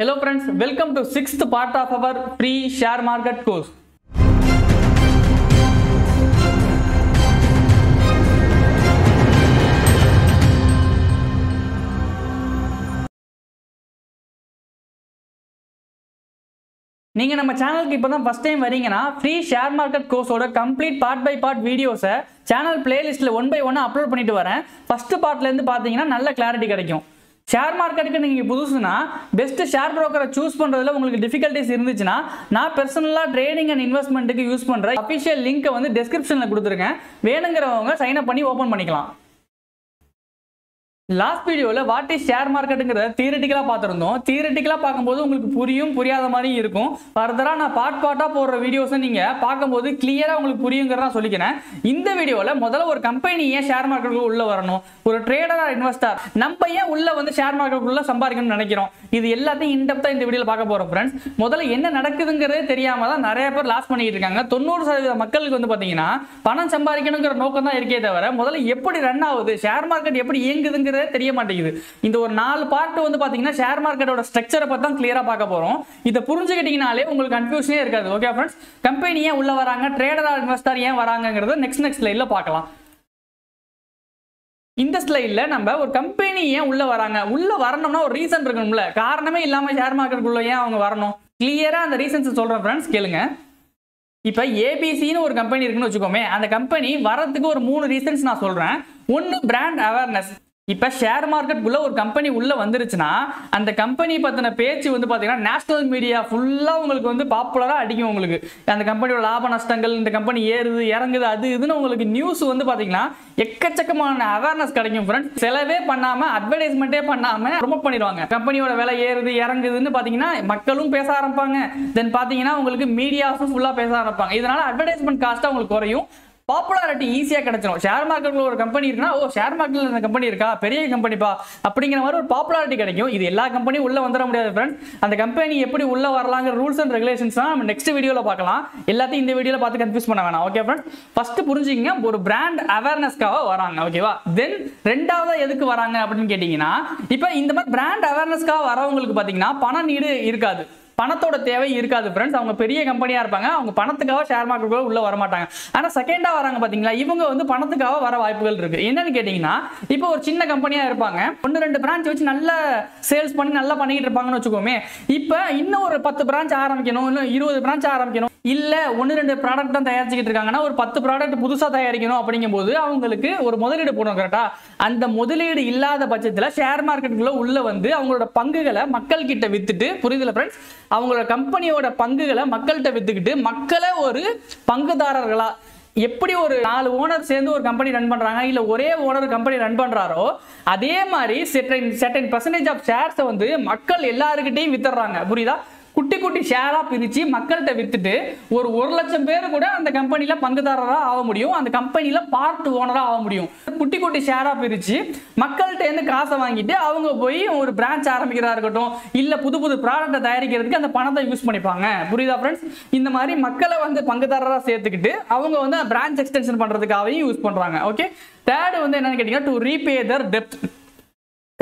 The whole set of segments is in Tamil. Hello friends, welcome to 6th part of our free share market course. நீங்க நம்ம சேனலுக்கு இப்போதான் first time வரீங்கனா free share market course ஓட complete part by part videos channel playlistல 1 by 1 அப்லோட் பண்ணிட்டு வரேன். first partல இருந்து பாத்தீங்கன்னா நல்ல clarity கிடைக்கும். Share market ku neenga pudusuna best share broker choose pandradhula ungalku difficulties irundhuchina na personally trading and investment ku use pandra official link vandu description la kuduthirken venungiravanga sign up panni open pannikalam. Last video la what is share market nu theoretically paathirundhom theoretically paakumbodhu ungalku puriyum puriyadha mari irukum further na part part ah podra videos neenga paakumbodhu clear ah ungalku puriyungra na solliken indha video la modala or company ya share market ku ulla varanum ஒரு ட்ரேடரா இன்வெஸ்டர் நம்ம ஏன் உள்ள வந்து ஷேர் மார்க்கெட்டுக்குள்ள சம்பாதிக்கணும்னு நினைக்கிறோம் இது எல்லாத்தையும் இன் டெப்தா இந்த வீடியோல பார்க்க போறோம் फ्रेंड्स முதல்ல என்ன நடக்குதுங்கறதே தெரியாம தான் நிறைய பேர் லாஸ் பண்ணிட்டு இருக்காங்க 90% மக்களுக்கு வந்து பாத்தீங்கன்னா பணம் சம்பாதிக்கணும்ங்கற நோக்கம் தான் இருக்கே தவிர முதல்ல எப்படி ரன் ஆகுது ஷேர் மார்க்கெட் எப்படி இயங்குதுங்கறதே தெரிய மாட்டேங்குது இந்த ஒரு 4 பார்ட் வந்து பாத்தீங்கன்னா ஷேர் மார்க்கெட்டோட ஸ்ட்ரக்சரை பத்தி தான் கிளியரா பார்க்க போறோம் இத புரிஞ்சுக்கிட்டீங்கனாலே உங்களுக்கு கன்ஃபியூஷனே இருக்காது ஓகே फ्रेंड्स கம்பெனி ஏன் உள்ள வராங்க ட்ரேடரா இன்வெஸ்டர் ஏன் வராங்கங்கறத நெக்ஸ்ட் ஸ்லைடுல பார்க்கலாம் In this slide, we have a company that is a reason for it. The share market is clear. The reasons are friends. Now, ABC is a company. The company has 3 reasons. One is brand awareness. Now, the share market is a company. And the company page is national media. Full popular. And the company is a company. The news எக்கச்சக்கமான அவேர்னஸ் கிடைக்கும் फ्रेंड्स செலவே பண்ணாம அட்வர்டைஸ்மென்ட்டே பண்ணாம ப்ரோமோட் பண்ணிடுவாங்க கம்பெனியோட விலை ஏறுது இறங்குதுன்னு பாத்தீங்கன்னா மக்களும் பேச ஆரம்பிப்பாங்க தென் பாத்தீங்கன்னா உங்களுக்கு மீடியாஸும் ஃபுல்லா பேச ஆரம்பிப்பாங்க இதனால அட்வர்டைஸ்மென்ட் காஸ்ட் உங்களுக்கு குறையும் பாப்புலாரிட்டி ஈஸியா கிடைச்சிரும் ஷேர் மார்க்கெட்ல ஒரு கம்பெனி இருக்குனா ஓ ஷேர் மார்க்கெட்ல இந்த கம்பெனி இருக்கா பெரிய கம்பெனிப்பா அப்படிங்கிற மாதிரி ஒரு பாப்புலாரிட்டி கிடைக்கும் இது எல்லா கம்பெனியும் உள்ள வந்தற முடியாது फ्रेंड्स அந்த கம்பெனி எப்படி உள்ள வரலாம்ங்க ரூல்ஸ் அண்ட் ரெகுலேஷன்ஸ் நாம நெக்ஸ்ட் வீடியோல பார்க்கலாம் எல்லாத்தையும் இந்த வீடியோல பார்த்து கன்ஃபியூஸ் பண்ண வேணாம் ஓகே फ्रेंड्स ஃபர்ஸ்ட் புரிஞ்சுங்க ஒரு பிராண்ட் அவேர்னஸ்க்காக வராங்க ஓகேவா தென் இரண்டாவது எதுக்கு வராங்க அப்படினு கேட்டிங்கனா இப்போ இந்த மாதிரி பிராண்ட் அவேர்னஸ்க்காக வரவங்களுக்கு பாத்தீங்கன்னா பண நீடு இருக்காது பணத்தோட தேவை இருக்காது फ्रेंड्स அவங்க பெரிய கம்பெனியா இருப்பாங்க அவங்க பணத்துக்காக ஷேர் மார்க்கெட்ல உள்ள வர மாட்டாங்க ஆனா செகண்டா வராங்க பாத்தீங்களா இவங்க வந்து பணத்துக்காக வர வாய்ப்புகள் இருக்கு என்னன்னு கேட்டிங்கனா இப்போ ஒரு சின்ன கம்பெனியா இருப்பாங்க 1-2 பிரான்ச் வச்சு நல்ல சேல்ஸ் பண்ணி நல்லா பண்ணிட்டு இருப்பாங்கன்னு வெச்சுக்கோமே இப்போ இன்னும் ஒரு 10 பிரான்ச் ஆரம்பிக்கணும் இன்னும் 20 பிரான்ச் ஆரம்பிக்கணும் இல்ல 1-2 ப்ராடக்ட் தான் தயாரிச்சிட்டு இருக்காங்கனா ஒரு 10 ப்ராடக்ட் புதுசா தயாரிக்கணும் அப்படிங்கும்போது அவங்களுக்கு ஒரு முதலீடு போடணும் கரெக்ட்டா அந்த முதலீடு இல்லாத பட்சத்துல ஷேர் மார்க்கெட்ல உள்ள வந்து அவங்களோட பங்குகளை மக்கள் கிட்ட வித்துட்டு புரியுதுல फ्रेंड्स அவங்களோட கம்பெனியோட பங்குகளை மக்கள்கிட்ட வித்துக்கிட்டு மக்களை ஒரு பங்குதாரர்களா எப்படி ஒரு 4 ஓனர் சேர்ந்து ஒரு கம்பெனி ரன் பண்றாங்க இல்ல ஒரே ஓனர் கம்பெனி ரன் பண்றாரோ அதே மாதிரி certain percentage of shares வந்து மக்கள் எல்லார்கிட்டயும் வித்துறாங்க புரியுதா குட்டி குட்டி ஷேரா பிரிச்சி மக்கள்கிட்ட வித்துட்டு ஒரு 1 லட்சம் பேர் கூட அந்த கம்பெனில பங்குதாரரா ஆக முடியும் அந்த கம்பெனில பார்ட் ஓனரா ஆக முடியும் குட்டி குட்டி ஷேரா பிரிச்சி மக்கள்கிட்ட இருந்து காசை வாங்கிட்டு அவங்க போய் ஒரு பிரான்ச் ஆரம்பிக்கிறதா இருக்கட்டும் இல்ல புது புது ப்ராடக்ட் தயாரிக்கிறதுக்கு அந்த பணத்தை யூஸ் பண்ணிப்பாங்க புரியுதா फ्रेंड्स இந்த மாதிரி மக்களை வந்து பங்குதாரரா சேர்த்துக்கிட்டு அவங்க வந்து பிரான்ச் எக்ஸ்டென்ஷன் பண்றதுக்காகவும் யூஸ் பண்றாங்க ஓகே தேர்ட் வந்து என்னன்னு கேட்டிங்கன்னா to repay their debt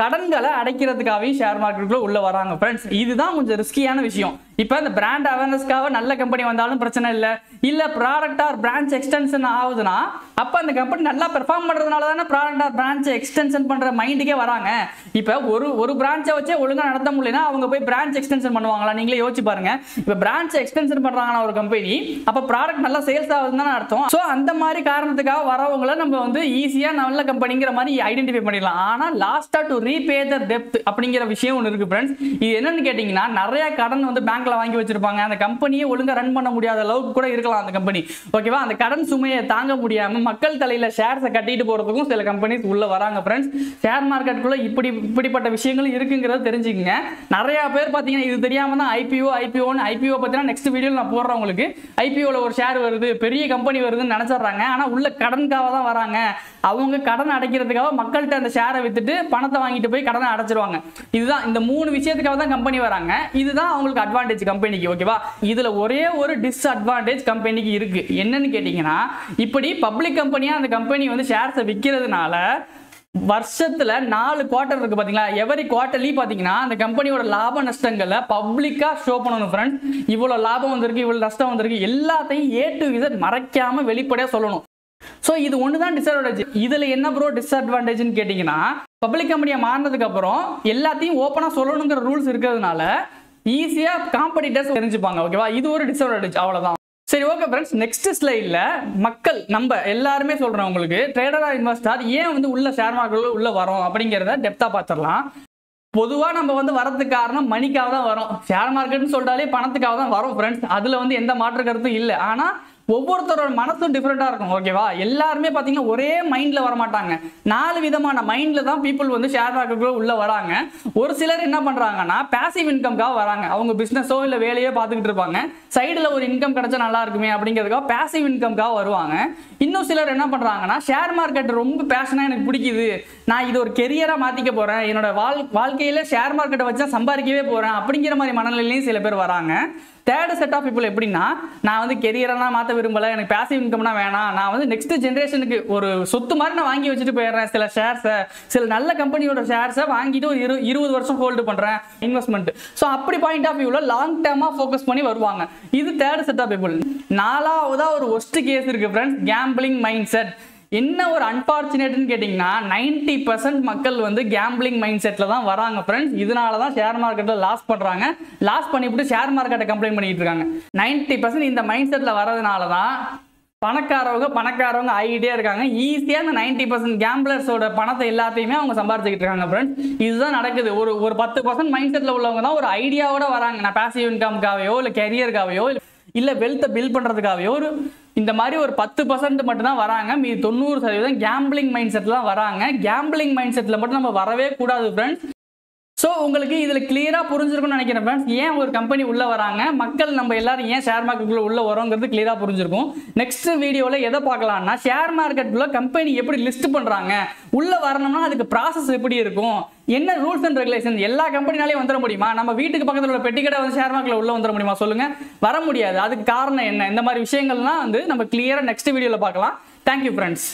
கடன்களை அடைக்கிறதுக்காவே ஷேர் மார்க்கெட்ல உள்ள வராங்க फ्रेंड्स இதுதான் கொஞ்சம் ரிஸ்கியான விஷயம் இப்போ அந்த பிராண்ட் அவேர்னஸ்க்காக நல்ல கம்பெனி வந்தாலும் பிரச்சனை இல்ல இல்ல ப்ராடக்ட் ஆர் பிரான்ச் எக்ஸ்டென்ஷன் ஆவுதுனா அப்ப அந்த கம்பெனி நல்லா பெர்ஃபார்ம் பண்றதனால தான ப்ராடக்ட் ஆர் பிரான்ச் எக்ஸ்டென்ஷன் பண்ற மைண்டுக்கே வராங்க இப்போ ஒரு பிரான்ச்சை வச்சே ஒழுங்கா நடத்த முடியலனா அவங்க போய் பிரான்ச் எக்ஸ்டென்ஷன் பண்ணுவாங்களா நீங்களே யோசிச்சு பாருங்க இப்போ பிரான்ச் எக்ஸ்டென்ஷன் பண்றாங்கனா ஒரு கம்பெனி அப்ப ப்ராடக்ட் நல்லா சேல்ஸ் ஆவுதுன்னு அர்த்தம் சோ அந்த மாதிரி காரணத்துக்காக வரவங்கள நம்ம வந்து ஈஸியா நல்ல கம்பெனிங்கற மாதிரி ஐடென்டிஃபை பண்ணிடலாம் ஆனா லாஸ்டா repay the debt அப்படிங்கற விஷயம் ஒன்னு இருக்கு फ्रेंड्स இது என்னன்னு கேட்டிங்கனா நிறைய கடன் வந்து பேங்க்ல வாங்கி வச்சிருப்பாங்க அந்த கம்பெனியே ஒழுங்கா ரன் பண்ண முடியாத அளவுக்கு கூட இருக்கலாம் அந்த கம்பெனி ஓகேவா அந்த கடன் சுமையை தாங்க முடியாம மக்கள் தலையில ஷேர்ஸ் கட்டிட்டு போறதுக்கும் சில கம்பெனிஸ் உள்ள வராங்க फ्रेंड्स ஷேர் மார்க்கெட்க்குள்ள இப்படிப்பட்ட விஷயங்கள் இருக்குங்கறது தெரிஞ்சுக்கங்க நிறைய பேர் பாத்தீங்கன்னா இது தெரியாம தான் IPO பத்தினா நெக்ஸ்ட் வீடியோல நான் போடுறேன் உங்களுக்கு IPOல ஒரு ஷேர் வருது பெரிய கம்பெனி வருதுன்னு நினைச்சறாங்க ஆனா உள்ள கடன்காவ தான் வராங்க அவங்க கடன் அடைக்கிறதுக்காக மக்கள்ட்ட அந்த ஷேரை வித்துட்டு பணத்தை வாங்கிட்டு போய் கடனை அடைச்சிடுவாங்க இதுதான் இந்த 3 விஷயத்துக்காக தான் கம்பெனி வராங்க இதுதான் உங்களுக்கு அட்வான்டேஜ் கம்பெனிக்கு ஓகேவா இதுல ஒரே ஒரு டிஸ்அட்வான்டேஜ் கம்பெனிக்கு இருக்கு என்னன்னு கேட்டிங்கனா இப்படி பப்ளிக் கம்பெனியா அந்த கம்பெனி வந்து ஷேர்ஸ் விக்கிறதுனால வருஷத்துல 4 குவார்ட்டர் இருக்கு பாத்தீங்களா. எவரி குவார்ட்டர்லி பாத்தீங்கன்னா அந்த கம்பெனியோட லாப நஷ்டங்களை பப்ளிக்கா ஷோ பண்ணணும் ஃப்ரெண்ட். இவ்வளவு லாபம் வந்திருக்கு, இவ்வளவு நஷ்டம் வந்திருக்கு, எல்லாத்தையும் ஏ டு இசட் மறைக்காம வெளிப்படையா சொல்லணும். சோ இது ஒண்ணுதான் டிஸ்அட்வான்டேஜ். இதுல என்ன ப்ரோ டிஸ்அட்வான்டேஜ்னு கேட்டீங்கன்னா, பப்ளிக் கம்பெனியா மாறினதுக்கு அப்புறம் எல்லாத்தையும் ஓப்பனா சொல்லணுங்கிற ரூல்ஸ் இருக்கிறதுனால ஈஸியா காம்படிட்டர்ஸ் தெரிஞ்சுப்பாங்க. ஓகேவா, இது ஒரு டிஸ்அட்வான்டேஜ், அவ்வளவுதான். சரி, ஓகே ஃப்ரெண்ட்ஸ், நெக்ஸ்ட் ஸ்லைடில் மக்கள், நம்ம எல்லாருமே சொல்கிறோம் உங்களுக்கு, ட்ரேடராக இன்வெஸ்டர் ஏன் வந்து உள்ள ஷேர் மார்க்கெட்டில் உள்ள வரோம் அப்படிங்கிறத டெப்த்தாக பார்த்துடலாம். பொதுவாக நம்ம வந்து வரதுக்கு காரணம் மணிக்காக தான் வரோம். ஷேர் மார்க்கெட்னு சொல்லிட்டாலே பணத்துக்காக தான் வரோம் ஃப்ரெண்ட்ஸ், அதில் வந்து எந்த மாற்று கருத்தும் இல்லை. ஆனால் ஒவ்வொருத்தரோட மனசும் டிஃப்ரெண்ட்டாக இருக்கும். ஓகேவா, எல்லாருமே பார்த்தீங்கன்னா ஒரே மைண்டில் வரமாட்டாங்க. 4 விதமான மைண்டில் தான் பீப்புள் வந்து ஷேர் மார்க்கெட்டுக்குள்ளே உள்ளே வராங்க. ஒரு சிலர் என்ன பண்ணுறாங்கன்னா பேசிவ் இன்கம்காக வராங்க. அவங்க பிஸ்னஸோ இல்லை வேலையோ பார்த்துக்கிட்டு இருப்பாங்க. சைடில் ஒரு இன்கம் கிடச்சா நல்லா இருக்குமே அப்படிங்கிறதுக்காக பேசிவ் இன்கம்காக வருவாங்க. இன்னும் சிலர் என்ன பண்ணுறாங்கன்னா, ஷேர் மார்க்கெட் ரொம்ப பேஷனாக எனக்கு பிடிக்குது, நான் இது ஒரு கெரியராக மாற்றிக்க போகிறேன், என்னோட வாழ்க்கையில் ஷேர் மார்க்கெட்டை வச்சா சம்பாதிக்கவே போகிறேன் அப்படிங்கிற மாதிரி மனநிலையிலையும் சில பேர் வராங்க. தேர்ட் செட் ஆஃப் பீப்புள் எப்படின்னா, நான் வந்து கெரியரெல்லாம் மாற்ற விரும்பலை, எனக்கு பேசிவ் இன்கம்னா வேணாம், நான் வந்து நெக்ஸ்ட் ஜென்ரேஷனுக்கு ஒரு சொத்து மாதிரி நான் வாங்கி வச்சுட்டு போயிடுறேன். சில ஷேர்ஸை, சில நல்ல கம்பெனியோட ஷேர்ஸை வாங்கிட்டு ஒரு 20 வருஷம் ஹோல்டு பண்ணுறேன் இன்வெஸ்ட்மெண்ட். ஸோ அப்படி பாயிண்ட் ஆஃப் வியூவில் லாங் டேர்மாக ஃபோக்கஸ் பண்ணி வருவாங்க. இது தேர்ட் செட் ஆஃப் பீப்புள். 4ஆவதாக ஒரு ஒஸ்ட் கேஸ் இருக்குது ஃப்ரெண்ட்ஸ், கேம்பிளிங் மைண்ட் செட். என்ன ஒரு அன்பார்ச்சுனேட்னு கேட்டிங்கன்னா, 90% மக்கள் வந்து கேம்பிளிங் மைண்ட் செட்டில் தான் வராங்க ஃப்ரெண்ட்ஸ். இதனால தான் ஷேர் மார்க்கெட்டில் லாஸ் பண்ணுறாங்க. லாஸ் பண்ணிவிட்டு ஷேர் மார்க்கெட்டை கம்ப்ளைண்ட் பண்ணிகிட்டு இருக்காங்க. 90% இந்த மைண்ட் செட்டில் வரதுனால தான் பணக்காரவங்க ஆகிட்டே இருக்காங்க. ஈஸியாக அந்த 90% கேம்பிளர்ஸோட பணத்தை எல்லாத்தையுமே அவங்க சம்பாதிச்சுக்கிட்டு இருக்காங்க ஃப்ரெண்ட்ஸ். இதுதான் நடக்குது. ஒரு 10% மைண்ட் செட்டில் உள்ளவங்க தான் ஒரு ஐடியாவோட வராங்க. நான் பேசிவ் இன்கம்காவையோ இல்லை கெரியருக்காவையோ இல்லை வெல்த்தை பில்ட் பண்ணுறதுக்காகவே ஒரு இந்த மாதிரி ஒரு 10% மட்டும்தான் வராங்க. மீது 90% கேம்பிளிங் மைண்ட் செட்டில் தான் வராங்க. கேம்பிளிங் மைண்ட் செட்டில் மட்டும் நம்ம வரவே கூடாது ஃப்ரெண்ட்ஸ். ஸோ உங்களுக்கு இதில் கிளியராக புரிஞ்சிருக்கும்னு நினைக்கிறேன் ஃப்ரெண்ட்ஸ், ஏன் ஒரு கம்பெனி உள்ளே வராங்க, மக்கள் நம்ம எல்லாரும் ஏன் ஷேர் மார்க்கெட்டுக்குள்ளே உள்ளே வரோங்கிறது கிளியராக புரிஞ்சிருக்கும். நெக்ஸ்ட் வீடியோவில் எதை பார்க்கலாம்னா, ஷேர் மார்க்கெட்டுக்குள்ளே கம்பெனி எப்படி லிஸ்ட் பண்ணுறாங்க, உள்ளே வரணும்னா அதுக்கு ப்ராசஸ் எப்படி இருக்கும், என்ன ரூல்ஸ் அண்ட் ரெகுலேஷன். எல்லா கம்பெனினாலையும் வந்துட முடியுமா? நம்ம வீட்டுக்கு பக்கத்தில் உள்ள பெட்டிக்கடை வந்து ஷேர் மார்க்கெட்டில் உள்ளே வந்துட முடியுமா? சொல்லுங்கள், வர முடியாது. அதுக்கு காரணம் என்ன? இந்த மாதிரி விஷயங்கள்லாம் வந்து நம்ம கிளியராக நெக்ஸ்ட் வீடியோவில் பார்க்கலாம். Thank you friends.